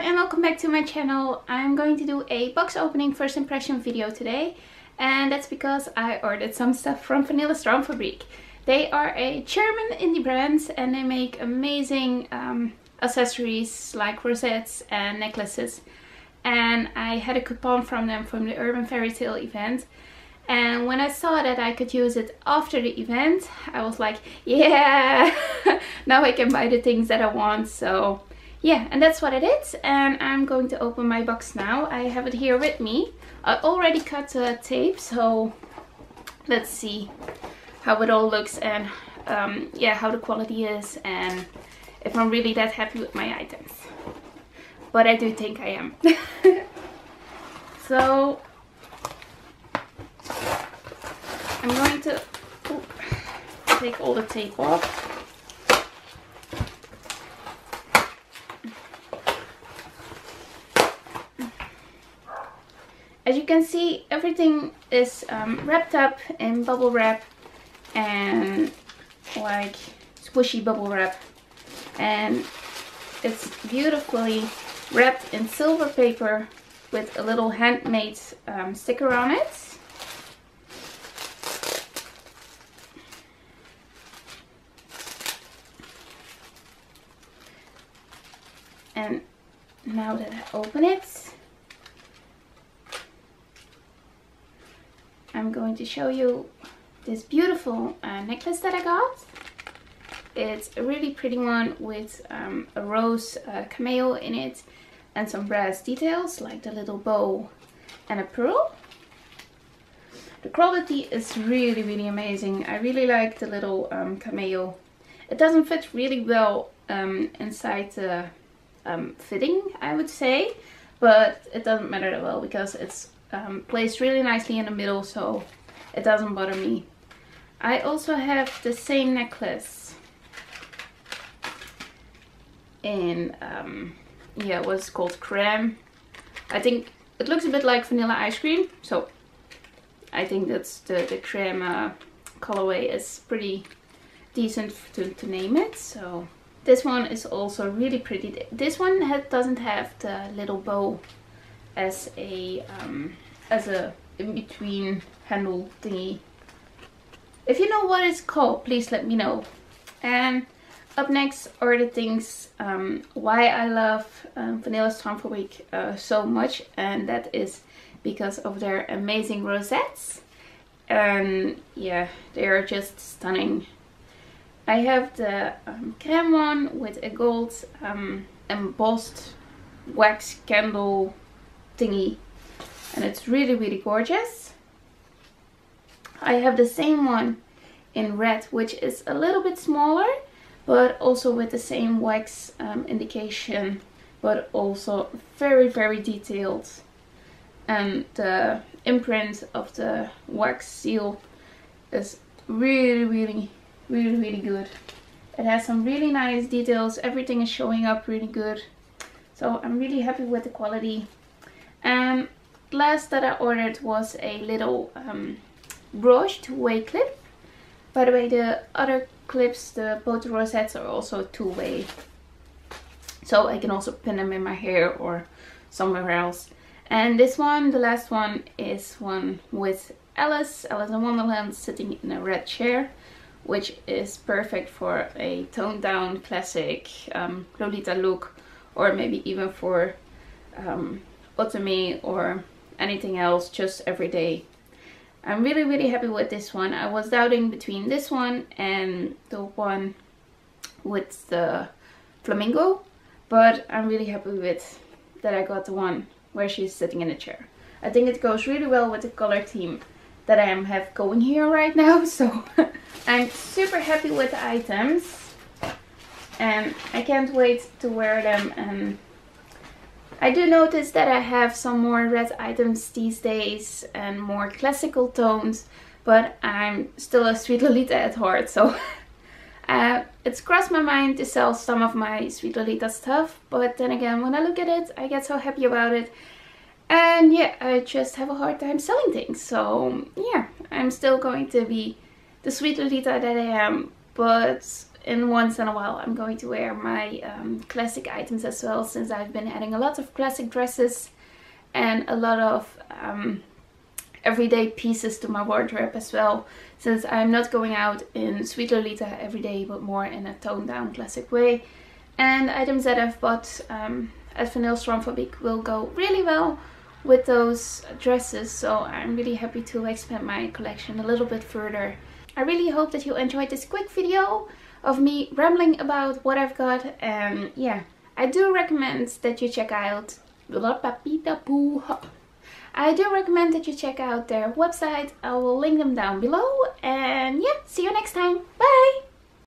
time and welcome back to my channel. I'm going to do a box opening first impression video today, and that's because I ordered some stuff from Vanillas Traumfabrik. They are a German indie brand and they make amazing accessories like rosettes and necklaces, and I had a coupon from them from the Urban Fairy Tale event. And when I saw that I could use it after the event, I was like, yeah, now I can buy the things that I want. So yeah, and that's what it is. And I'm going to open my box now. I have it here with me. I already cut the tape, so let's see how it all looks and yeah, how the quality is and if I'm really that happy with my items. But I do think I am. So I'm going to take all the tape off. As you can see, everything is wrapped up in bubble wrap and like squishy bubble wrap, and it's beautifully wrapped in silver paper with a little handmade sticker on it. And now that I open it, I'm going to show you this beautiful necklace that I got. It's a really pretty one with a rose cameo in it and some brass details like the little bow and a pearl. The quality is really, really amazing. I really like the little cameo. It doesn't fit really well inside the fitting, I would say, but it doesn't matter that well because it's placed really nicely in the middle, so it doesn't bother me. I also have the same necklace in yeah, what's called crème. I think it looks a bit like vanilla ice cream, so I think that's the crème colorway is pretty decent to name it. So this one is also really pretty. This one doesn't have the little bow as a in-between handle thingy. If you know what it's called, please let me know. And up next are the things why I love Vanillas Traumfabrik so much, and that is because of their amazing rosettes. And yeah, they are just stunning. I have the crème one with a gold embossed wax candle thingy, and it's really, really gorgeous. I have the same one in red, which is a little bit smaller, but also with the same wax indication, but also very, very detailed. And the imprint of the wax seal is really, really really good. It has some really nice details. Everything is showing up really good, so I'm really happy with the quality. And last that I ordered was a little brooch two-way clip. By the way, the other clips, both rosettes are also two-way, so I can also pin them in my hair or somewhere else. And this one, the last one, is one with Alice in Wonderland sitting in a red chair, which is perfect for a toned down classic Lolita look, or maybe even for Otome or anything else, just everyday. I'm really, really happy with this one. I was doubting between this one and the one with the flamingo, but I'm really happy with that I got the one where she's sitting in a chair. I think it goes really well with the color theme that I have going here right now, so I'm super happy with the items and I can't wait to wear them. And I do notice that I have some more red items these days and more classical tones, but I'm still a Sweet Lolita at heart, so it's crossed my mind to sell some of my Sweet Lolita stuff, but then again, when I look at it, I get so happy about it. And yeah, I just have a hard time selling things, so yeah, I'm still going to be the Sweet Lolita that I am, but and once in a while I'm going to wear my classic items as well, since I've been adding a lot of classic dresses and a lot of everyday pieces to my wardrobe as well, since I'm not going out in Sweet Lolita every day, but more in a toned down classic way. And items that I've bought at Vanillas Traumfabrik will go really well with those dresses, so I'm really happy to expand my collection a little bit further. I really hope that you enjoyed this quick video of me rambling about what I've got, and yeah, I do recommend that you check out their website. I will link them down below, and yeah, see you next time. Bye!